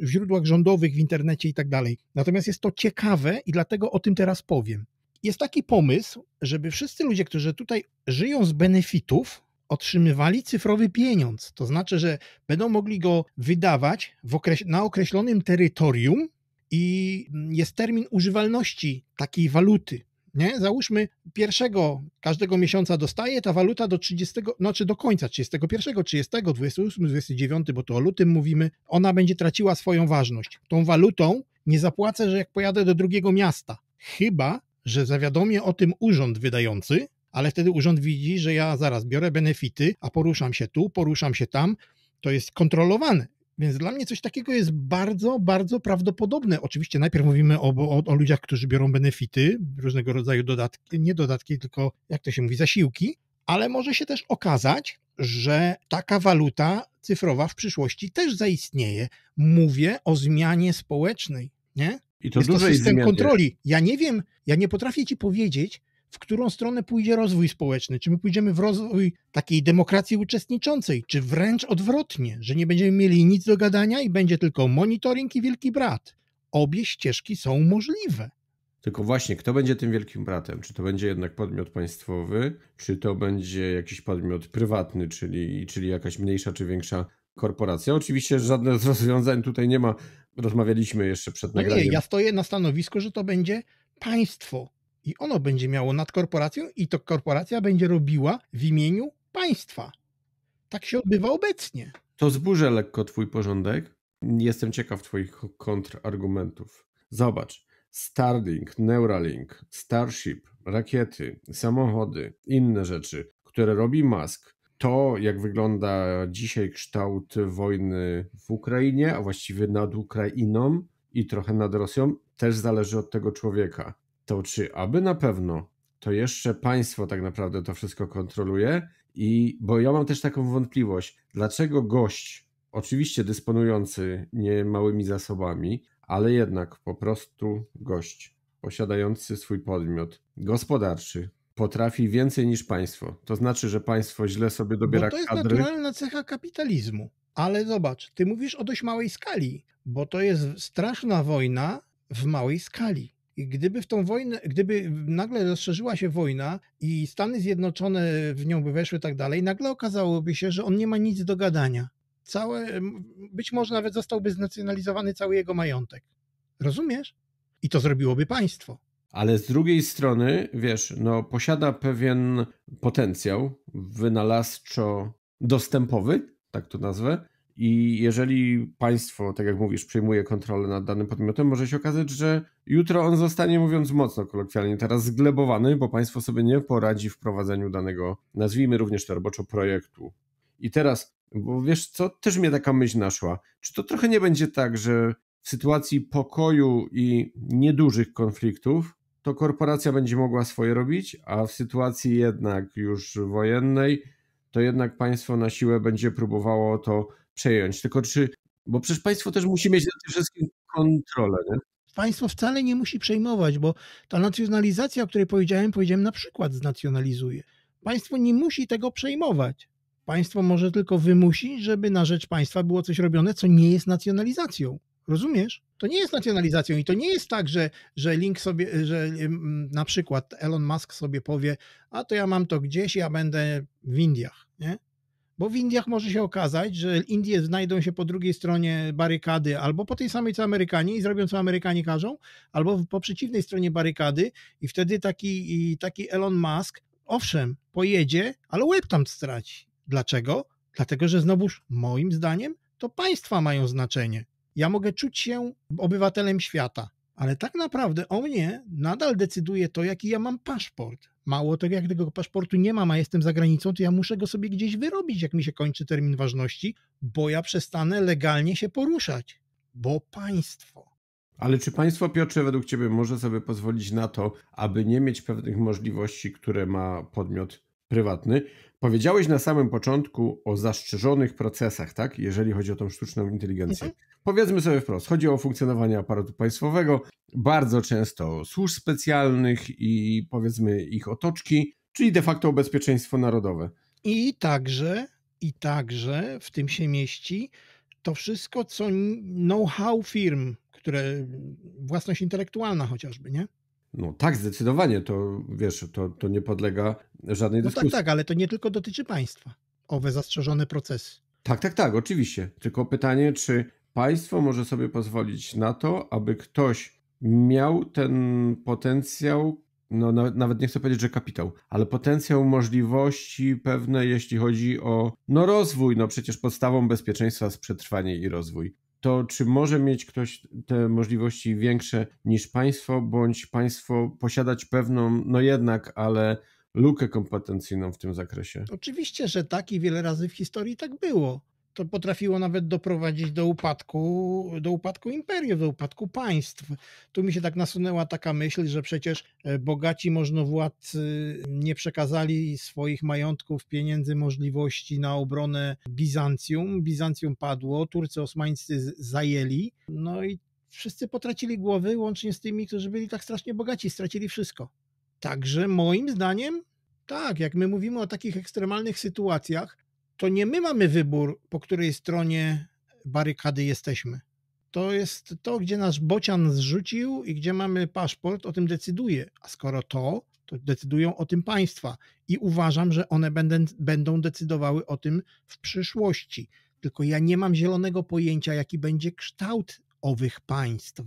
w źródłach rządowych, w internecie i tak dalej. Natomiast jest to ciekawe i dlatego o tym teraz powiem. Jest taki pomysł, żeby wszyscy ludzie, którzy tutaj żyją z benefitów, otrzymywali cyfrowy pieniądz. To znaczy, że będą mogli go wydawać w okreś- na określonym terytorium i jest termin używalności takiej waluty. Nie? Załóżmy, pierwszego każdego miesiąca dostaje ta waluta do trzydziestego, znaczy do końca trzydziestego pierwszego, trzydziestego, dwudziestego ósmego, dwudziestego dziewiątego, bo to o lutym mówimy, ona będzie traciła swoją ważność. Tą walutą nie zapłacę, że jak pojadę do drugiego miasta. Chyba że zawiadomię o tym urząd wydający, ale wtedy urząd widzi, że ja zaraz biorę benefity, a poruszam się tu, poruszam się tam, to jest kontrolowane. Więc dla mnie coś takiego jest bardzo, bardzo prawdopodobne. Oczywiście najpierw mówimy o, o, o ludziach, którzy biorą benefity, różnego rodzaju dodatki, nie dodatki, tylko jak to się mówi, zasiłki, ale może się też okazać, że taka waluta cyfrowa w przyszłości też zaistnieje. Mówię o zmianie społecznej, nie? I to jest to system zmiany. Kontroli. Ja nie wiem, ja nie potrafię ci powiedzieć, w którą stronę pójdzie rozwój społeczny. Czy my pójdziemy w rozwój takiej demokracji uczestniczącej, czy wręcz odwrotnie, że nie będziemy mieli nic do gadania i będzie tylko monitoring i wielki brat. Obie ścieżki są możliwe. Tylko właśnie, kto będzie tym wielkim bratem? Czy to będzie jednak podmiot państwowy, czy to będzie jakiś podmiot prywatny, czyli, czyli jakaś mniejsza czy większa korporacja? Oczywiście żadne z rozwiązań tutaj nie ma. Rozmawialiśmy jeszcze przed no nagraniem. Nie, ja stoję na stanowisku, że to będzie państwo i ono będzie miało nad korporacją i to korporacja będzie robiła w imieniu państwa. Tak się odbywa obecnie. To zburzę lekko twój porządek. Jestem ciekaw twoich kontrargumentów. Zobacz, Starlink, Neuralink, Starship, rakiety, samochody, inne rzeczy, które robi Musk. To, jak wygląda dzisiaj kształt wojny w Ukrainie, a właściwie nad Ukrainą i trochę nad Rosją, też zależy od tego człowieka. To czy aby na pewno to jeszcze państwo tak naprawdę to wszystko kontroluje? I bo ja mam też taką wątpliwość, dlaczego gość, oczywiście dysponujący nie małymi zasobami, ale jednak po prostu gość, posiadający swój podmiot gospodarczy, potrafi więcej niż państwo. To znaczy, że państwo źle sobie dobiera kadry. No to jest kadry. Naturalna cecha kapitalizmu. Ale zobacz, ty mówisz o dość małej skali, bo to jest straszna wojna w małej skali. I gdyby w tą wojnę, gdyby nagle rozszerzyła się wojna i Stany Zjednoczone w nią by weszły i tak dalej, nagle okazałoby się, że on nie ma nic do gadania. Całe, być może nawet zostałby znacjonalizowany cały jego majątek. Rozumiesz? I to zrobiłoby państwo. Ale z drugiej strony, wiesz, no posiada pewien potencjał wynalazczo-dostępowy, tak to nazwę, i jeżeli państwo, tak jak mówisz, przejmuje kontrolę nad danym podmiotem, może się okazać, że jutro on zostanie, mówiąc mocno kolokwialnie, teraz zglebowany, bo państwo sobie nie poradzi w prowadzeniu danego, nazwijmy również to roboczo, projektu. I teraz, bo wiesz co, też mnie taka myśl naszła, czy to trochę nie będzie tak, że w sytuacji pokoju i niedużych konfliktów to korporacja będzie mogła swoje robić, a w sytuacji jednak już wojennej to jednak państwo na siłę będzie próbowało to przejąć. Tylko czy, bo przecież państwo też musi mieć nad tym wszystkim kontrolę, nie? Państwo wcale nie musi przejmować, bo ta nacjonalizacja, o której powiedziałem, powiedziałem na przykład znacjonalizuje. Państwo nie musi tego przejmować. Państwo może tylko wymusić, żeby na rzecz państwa było coś robione, co nie jest nacjonalizacją. Rozumiesz? To nie jest nacjonalizacją i to nie jest tak, że, że Link sobie, że na przykład Elon Musk sobie powie, a to ja mam to gdzieś, ja będę w Indiach, nie? Bo w Indiach może się okazać, że Indie znajdą się po drugiej stronie barykady albo po tej samej co Amerykanie i zrobią co Amerykanie każą, albo po przeciwnej stronie barykady i wtedy taki, taki Elon Musk, owszem, pojedzie, ale łeb tam straci. Dlaczego? Dlatego, że znowuż moim zdaniem to państwa mają znaczenie. Ja mogę czuć się obywatelem świata, ale tak naprawdę o mnie nadal decyduje to, jaki ja mam paszport. Mało tego, jak tego paszportu nie mam, a jestem za granicą, to ja muszę go sobie gdzieś wyrobić, jak mi się kończy termin ważności, bo ja przestanę legalnie się poruszać, bo państwo. Ale czy państwo, Piotrze, według ciebie może sobie pozwolić na to, aby nie mieć pewnych możliwości, które ma podmiot prywatny? Powiedziałeś na samym początku o zastrzeżonych procesach, tak? Jeżeli chodzi o tą sztuczną inteligencję. Mhm. Powiedzmy sobie wprost, chodzi o funkcjonowanie aparatu państwowego, bardzo często służb specjalnych i powiedzmy ich otoczki, czyli de facto o bezpieczeństwo narodowe. I także, i także w tym się mieści to wszystko, co know-how firm, które własność intelektualna chociażby, nie? No tak, zdecydowanie, to wiesz, to, to nie podlega żadnej dyskusji. No tak, tak, ale to nie tylko dotyczy państwa, owe zastrzeżone procesy. Tak, tak, tak, oczywiście. Tylko pytanie, czy państwo może sobie pozwolić na to, aby ktoś miał ten potencjał, no nawet nie chcę powiedzieć, że kapitał, ale potencjał możliwości pewne, jeśli chodzi o no rozwój, no przecież podstawą bezpieczeństwa jest przetrwanie i rozwój. To czy może mieć ktoś te możliwości większe niż państwo, bądź państwo posiadać pewną, no jednak, ale lukę kompetencyjną w tym zakresie? Oczywiście, że tak i wiele razy w historii tak było. To potrafiło nawet doprowadzić do upadku, do upadku imperiów, do upadku państw. Tu mi się tak nasunęła taka myśl, że przecież bogaci możnowładcy nie przekazali swoich majątków, pieniędzy, możliwości na obronę Bizancjum. Bizancjum padło, Turcy osmańscy zajęli, no i wszyscy potracili głowy, łącznie z tymi, którzy byli tak strasznie bogaci, stracili wszystko. Także moim zdaniem, tak, jak my mówimy o takich ekstremalnych sytuacjach, to nie my mamy wybór, po której stronie barykady jesteśmy. To jest to, gdzie nasz bocian zrzucił i gdzie mamy paszport, o tym decyduje. A skoro to, to decydują o tym państwa. I uważam, że one będą, będą decydowały o tym w przyszłości. Tylko ja nie mam zielonego pojęcia, jaki będzie kształt owych państw.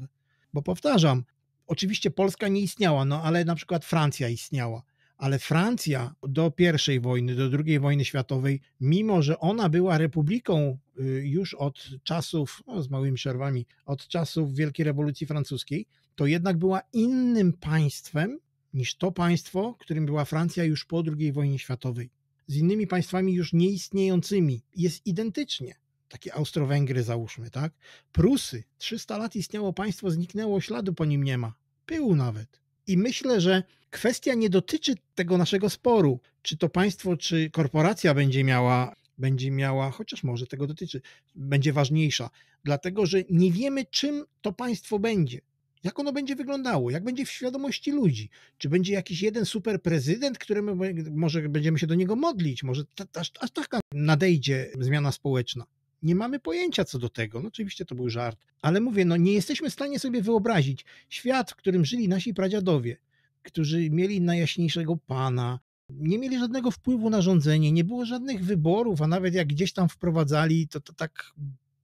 Bo powtarzam, oczywiście Polska nie istniała, no ale na przykład Francja istniała. Ale Francja do pierwszej wojny, do drugiej wojny światowej, mimo że ona była republiką już od czasów, no z małymi przerwami, od czasów Wielkiej Rewolucji Francuskiej, to jednak była innym państwem niż to państwo, którym była Francja już po drugiej wojnie światowej. Z innymi państwami już nieistniejącymi jest identycznie. Takie Austro-Węgry załóżmy, tak? Prusy, trzysta lat istniało państwo, zniknęło, śladu po nim nie ma. Pyłu nawet. I myślę, że kwestia nie dotyczy tego naszego sporu, czy to państwo, czy korporacja będzie miała, będzie miała, chociaż może tego dotyczy, będzie ważniejsza, dlatego że nie wiemy, czym to państwo będzie. Jak ono będzie wyglądało? Jak będzie w świadomości ludzi? Czy będzie jakiś jeden super prezydent, któremu może będziemy się do niego modlić? Może aż, aż taka nadejdzie zmiana społeczna? Nie mamy pojęcia co do tego. No oczywiście to był żart. Ale mówię, no nie jesteśmy w stanie sobie wyobrazić świat, w którym żyli nasi pradziadowie, którzy mieli najjaśniejszego pana, nie mieli żadnego wpływu na rządzenie, nie było żadnych wyborów, a nawet jak gdzieś tam wprowadzali, to, to tak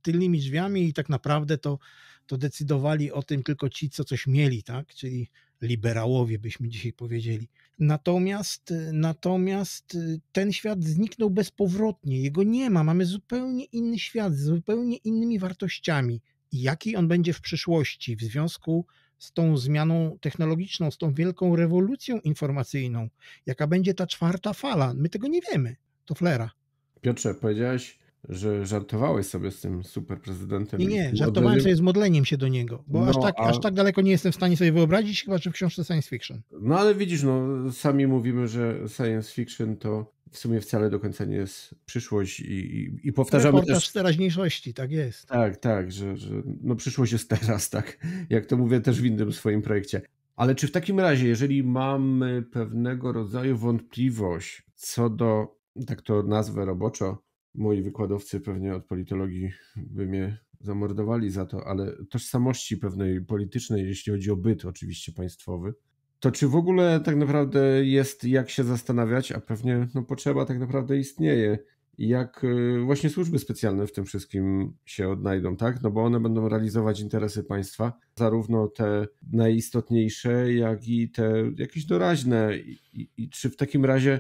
tylnymi drzwiami i tak naprawdę to, to decydowali o tym tylko ci, co coś mieli, tak? Czyli liberałowie byśmy dzisiaj powiedzieli. Natomiast, natomiast ten świat zniknął bezpowrotnie, jego nie ma, mamy zupełnie inny świat z zupełnie innymi wartościami. I jaki on będzie w przyszłości w związku z tą zmianą technologiczną, z tą wielką rewolucją informacyjną? Jaka będzie ta czwarta fala? My tego nie wiemy. Toflera. Piotrze, powiedziałeś, że żartowałeś sobie z tym superprezydentem. Nie, nie, żartowałem sobie z modleniem się do niego, bo no, aż, tak, a... aż tak daleko nie jestem w stanie sobie wyobrazić, chyba że w książce science fiction. No ale widzisz, no sami mówimy, że science fiction to w sumie wcale do końca nie jest przyszłość i, i, i powtarzamy reportaż też... z teraźniejszości, tak jest. Tak, tak, że, że no przyszłość jest teraz, tak. Jak to mówię też w innym swoim projekcie. Ale czy w takim razie, jeżeli mamy pewnego rodzaju wątpliwość co do, tak to nazwę roboczo, moi wykładowcy pewnie od politologii by mnie zamordowali za to, ale tożsamości pewnej politycznej, jeśli chodzi o byt oczywiście państwowy, to czy w ogóle tak naprawdę jest jak się zastanawiać, a pewnie no, potrzeba tak naprawdę istnieje, jak właśnie służby specjalne w tym wszystkim się odnajdą, tak? No bo one będą realizować interesy państwa, zarówno te najistotniejsze, jak i te jakieś doraźne. I, i, i czy w takim razie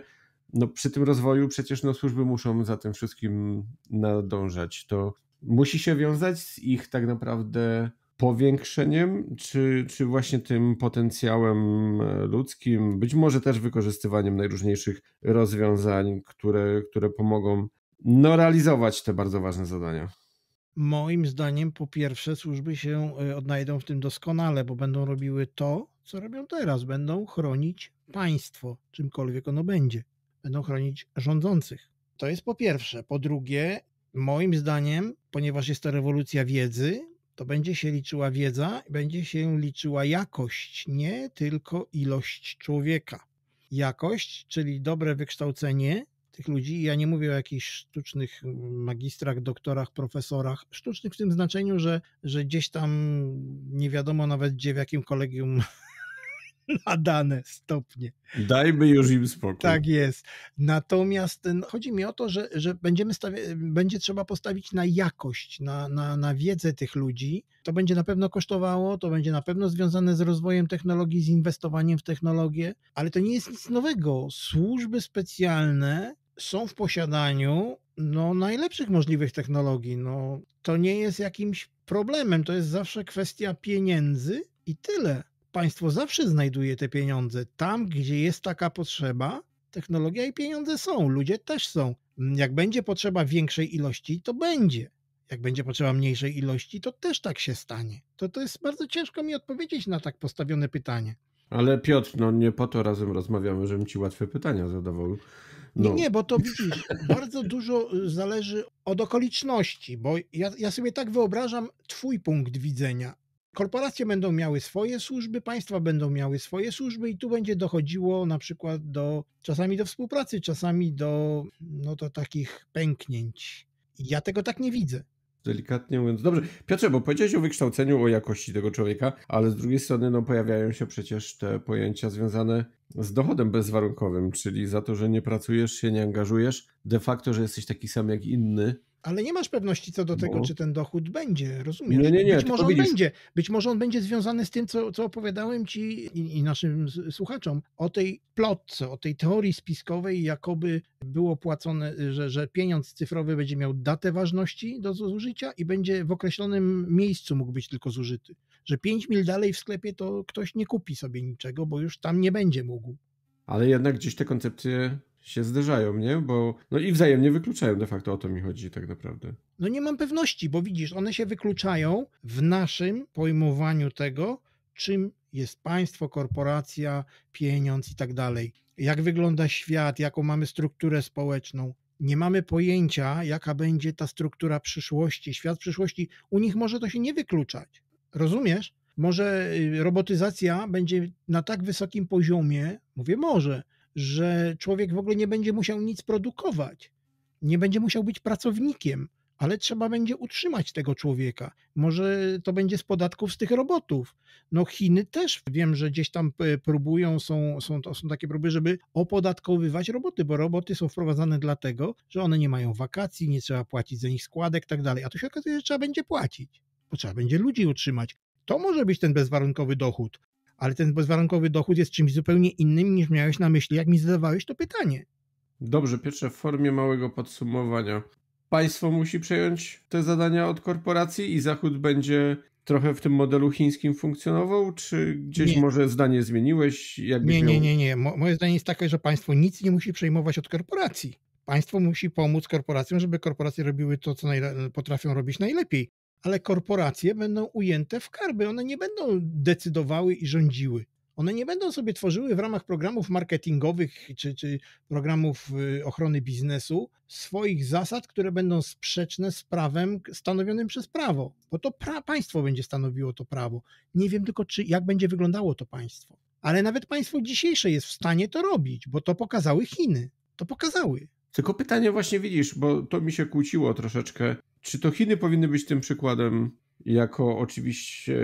no, przy tym rozwoju przecież no, służby muszą za tym wszystkim nadążać. To musi się wiązać z ich tak naprawdę powiększeniem, czy, czy właśnie tym potencjałem ludzkim, być może też wykorzystywaniem najróżniejszych rozwiązań, które, które pomogą no, realizować te bardzo ważne zadania. Moim zdaniem po pierwsze służby się odnajdą w tym doskonale, bo będą robiły to, co robią teraz. Będą chronić państwo, czymkolwiek ono będzie. Będą chronić rządzących. To jest po pierwsze. Po drugie, moim zdaniem, ponieważ jest to rewolucja wiedzy, to będzie się liczyła wiedza, będzie się liczyła jakość, nie tylko ilość człowieka. Jakość, czyli dobre wykształcenie tych ludzi. Ja nie mówię o jakichś sztucznych magistrach, doktorach, profesorach. Sztucznych w tym znaczeniu, że, że gdzieś tam nie wiadomo nawet gdzie, w jakim kolegium na dane stopnie. Dajmy już im spokój. Tak jest. Natomiast no, chodzi mi o to, że, że będziemy stawia- będzie trzeba postawić na jakość, na, na, na wiedzę tych ludzi. To będzie na pewno kosztowało, to będzie na pewno związane z rozwojem technologii, z inwestowaniem w technologię, ale to nie jest nic nowego. Służby specjalne są w posiadaniu no, najlepszych możliwych technologii. No, to nie jest jakimś problemem, to jest zawsze kwestia pieniędzy i tyle. Państwo zawsze znajduje te pieniądze. Tam, gdzie jest taka potrzeba, technologia i pieniądze są, ludzie też są. Jak będzie potrzeba większej ilości, to będzie. Jak będzie potrzeba mniejszej ilości, to też tak się stanie. To, to jest bardzo ciężko mi odpowiedzieć na tak postawione pytanie. Ale Piotr, no nie po to razem rozmawiamy, żebym ci łatwe pytania zadawał. No. Nie, nie, bo to widzisz, bardzo dużo zależy od okoliczności, bo ja, ja sobie tak wyobrażam twój punkt widzenia. Korporacje będą miały swoje służby, państwa będą miały swoje służby i tu będzie dochodziło na przykład do, czasami do współpracy, czasami do, no do takich pęknięć. Ja tego tak nie widzę. Delikatnie mówiąc. Dobrze, Piotrze, bo powiedziałeś o wykształceniu, o jakości tego człowieka, ale z drugiej strony no, pojawiają się przecież te pojęcia związane z dochodem bezwarunkowym, czyli za to, że nie pracujesz się, nie angażujesz, de facto, że jesteś taki sam jak inny. Ale nie masz pewności co do tego, no. Czy ten dochód będzie, rozumiesz? Nie, nie, nie, Być może on będzie. Być może on będzie związany z tym, co, co opowiadałem ci i, i naszym słuchaczom o tej plotce, o tej teorii spiskowej, jakoby było płacone, że, że pieniądz cyfrowy będzie miał datę ważności do zużycia i będzie w określonym miejscu mógł być tylko zużyty. Że pięć mil dalej w sklepie to ktoś nie kupi sobie niczego, bo już tam nie będzie mógł. Ale jednak gdzieś te koncepcje się zderzają, nie? Bo no i wzajemnie wykluczają, de facto o to mi chodzi tak naprawdę. No nie mam pewności, bo widzisz, one się wykluczają w naszym pojmowaniu tego, czym jest państwo, korporacja, pieniądz i tak dalej. Jak wygląda świat, jaką mamy strukturę społeczną. Nie mamy pojęcia, jaka będzie ta struktura przyszłości, świat przyszłości. U nich może to się nie wykluczać. Rozumiesz? Może robotyzacja będzie na tak wysokim poziomie, mówię może, że człowiek w ogóle nie będzie musiał nic produkować, nie będzie musiał być pracownikiem, ale trzeba będzie utrzymać tego człowieka. Może to będzie z podatków z tych robotów. No Chiny też, wiem, że gdzieś tam próbują, są, są, są takie próby, żeby opodatkowywać roboty, bo roboty są wprowadzane dlatego, że one nie mają wakacji, nie trzeba płacić za nich składek i tak dalej. A tu się okazuje, że trzeba będzie płacić, bo trzeba będzie ludzi utrzymać. To może być ten bezwarunkowy dochód, ale ten bezwarunkowy dochód jest czymś zupełnie innym niż miałeś na myśli, jak mi zadawałeś to pytanie. Dobrze, Piotrze, w formie małego podsumowania. Państwo musi przejąć te zadania od korporacji i Zachód będzie trochę w tym modelu chińskim funkcjonował? Czy gdzieś nie. Może zdanie zmieniłeś? Jakby nie, miał... nie, nie, nie. Mo- moje zdanie jest takie, że państwo nic nie musi przejmować od korporacji. Państwo musi pomóc korporacjom, żeby korporacje robiły to, co najle- potrafią robić najlepiej. Ale korporacje będą ujęte w karby. One nie będą decydowały i rządziły. One nie będą sobie tworzyły w ramach programów marketingowych czy, czy programów ochrony biznesu swoich zasad, które będą sprzeczne z prawem stanowionym przez prawo. Bo to pra- państwo będzie stanowiło to prawo. Nie wiem tylko, czy, jak będzie wyglądało to państwo. Ale nawet państwo dzisiejsze jest w stanie to robić, bo to pokazały Chiny. To pokazały. Tylko pytanie właśnie widzisz, bo to mi się kłóciło troszeczkę. Czy to Chiny powinny być tym przykładem jako oczywiście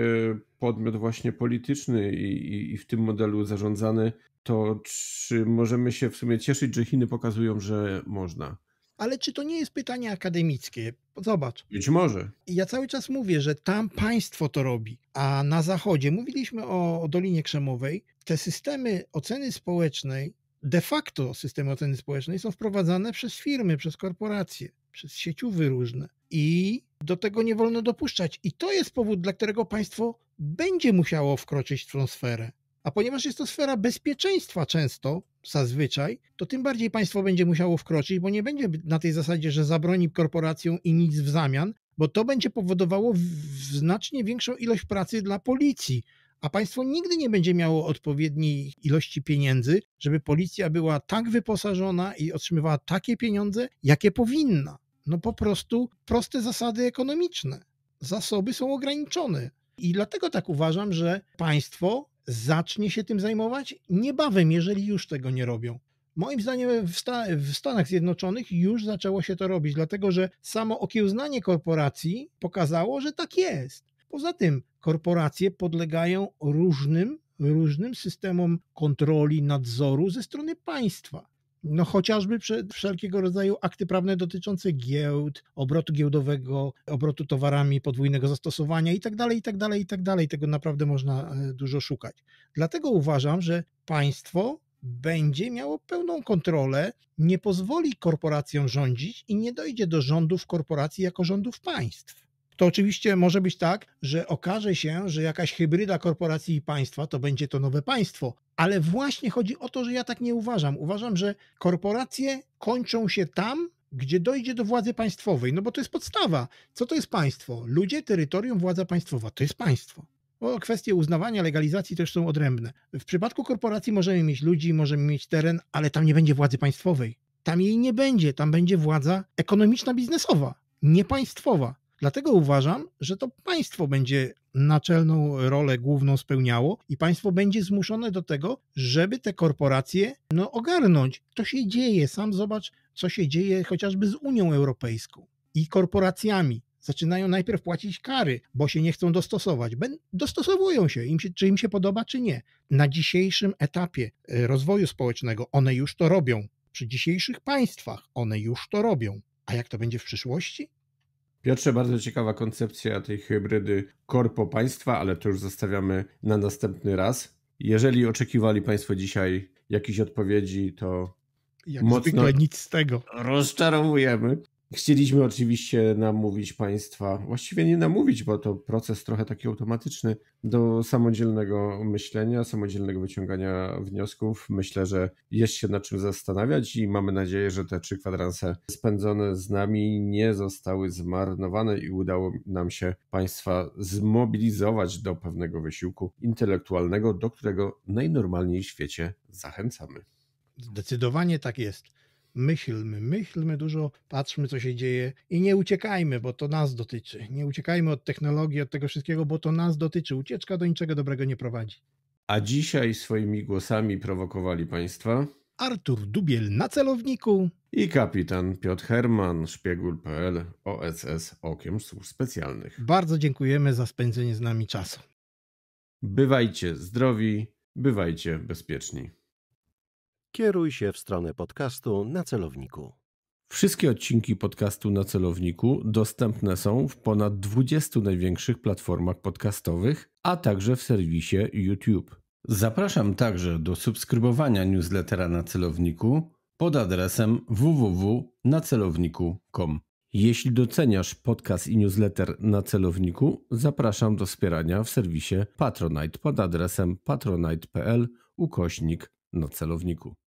podmiot właśnie polityczny i, i, i w tym modelu zarządzany, to czy możemy się w sumie cieszyć, że Chiny pokazują, że można? Ale czy to nie jest pytanie akademickie? Zobacz. Być może. Ja cały czas mówię, że tam państwo to robi, a na Zachodzie, mówiliśmy o, o Dolinie Krzemowej, te systemy oceny społecznej, de facto systemy oceny społecznej są wprowadzane przez firmy, przez korporacje, przez sieciówy różne. I do tego nie wolno dopuszczać. I to jest powód, dla którego państwo będzie musiało wkroczyć w tą sferę. A ponieważ jest to sfera bezpieczeństwa często, zazwyczaj, to tym bardziej państwo będzie musiało wkroczyć, bo nie będzie na tej zasadzie, że zabroni korporacjom i nic w zamian, bo to będzie powodowało znacznie większą ilość pracy dla policji. A państwo nigdy nie będzie miało odpowiedniej ilości pieniędzy, żeby policja była tak wyposażona i otrzymywała takie pieniądze, jakie powinna. No po prostu proste zasady ekonomiczne. Zasoby są ograniczone. I dlatego tak uważam, że państwo zacznie się tym zajmować niebawem, jeżeli już tego nie robią. Moim zdaniem w, Sta- w Stanach Zjednoczonych już zaczęło się to robić, dlatego że samo okiełznanie korporacji pokazało, że tak jest. Poza tym korporacje podlegają różnym, różnym systemom kontroli, nadzoru ze strony państwa. No chociażby przed wszelkiego rodzaju akty prawne dotyczące giełd, obrotu giełdowego, obrotu towarami podwójnego zastosowania i tak dalej, i tak dalej, i tak dalej. Tego naprawdę można dużo szukać. Dlatego uważam, że państwo będzie miało pełną kontrolę, nie pozwoli korporacjom rządzić i nie dojdzie do rządów korporacji jako rządów państw. To oczywiście może być tak, że okaże się, że jakaś hybryda korporacji i państwa to będzie to nowe państwo. Ale właśnie chodzi o to, że ja tak nie uważam. Uważam, że korporacje kończą się tam, gdzie dojdzie do władzy państwowej. No bo to jest podstawa. Co to jest państwo? Ludzie, terytorium, władza państwowa. To jest państwo. Bo kwestie uznawania, legalizacji też są odrębne. W przypadku korporacji możemy mieć ludzi, możemy mieć teren, ale tam nie będzie władzy państwowej. Tam jej nie będzie. Tam będzie władza ekonomiczna, biznesowa, nie państwowa. Dlatego uważam, że to państwo będzie naczelną rolę główną spełniało i państwo będzie zmuszone do tego, żeby te korporacje no, ogarnąć. To się dzieje, sam zobacz, co się dzieje chociażby z Unią Europejską i korporacjami. Zaczynają najpierw płacić kary, bo się nie chcą dostosować. Dostosowują się, im się, czy im się podoba, czy nie. Na dzisiejszym etapie rozwoju społecznego one już to robią. Przy dzisiejszych państwach one już to robią. A jak to będzie w przyszłości? Piotrze, bardzo ciekawa koncepcja tej hybrydy korpo-państwa, ale to już zostawiamy na następny raz. Jeżeli oczekiwali Państwo dzisiaj jakichś odpowiedzi, to jak mocno nic z tego rozczarowujemy. Chcieliśmy oczywiście namówić Państwa, właściwie nie namówić, bo to proces trochę taki automatyczny, do samodzielnego myślenia, samodzielnego wyciągania wniosków. Myślę, że jest się nad czym zastanawiać i mamy nadzieję, że te trzy kwadranse spędzone z nami nie zostały zmarnowane i udało nam się Państwa zmobilizować do pewnego wysiłku intelektualnego, do którego najnormalniej w świecie zachęcamy. Zdecydowanie tak jest. myślmy, myślmy dużo, patrzmy, co się dzieje i nie uciekajmy, bo to nas dotyczy. Nie uciekajmy od technologii, od tego wszystkiego, bo to nas dotyczy. Ucieczka do niczego dobrego nie prowadzi. A dzisiaj swoimi głosami prowokowali Państwa Artur Dubiel na celowniku i kapitan Piotr Herman, szpiegul kropka p l, O S S Okiem Służb Specjalnych. Bardzo dziękujemy za spędzenie z nami czasu. Bywajcie zdrowi, bywajcie bezpieczni. Kieruj się w stronę podcastu Na Celowniku. Wszystkie odcinki podcastu Na Celowniku dostępne są w ponad dwudziestu największych platformach podcastowych, a także w serwisie YouTube. Zapraszam także do subskrybowania newslettera Na Celowniku pod adresem w w w kropka na celowniku kropka com. Jeśli doceniasz podcast i newsletter Na Celowniku, zapraszam do wspierania w serwisie Patronite pod adresem patronite kropka p l ukośnik na celowniku.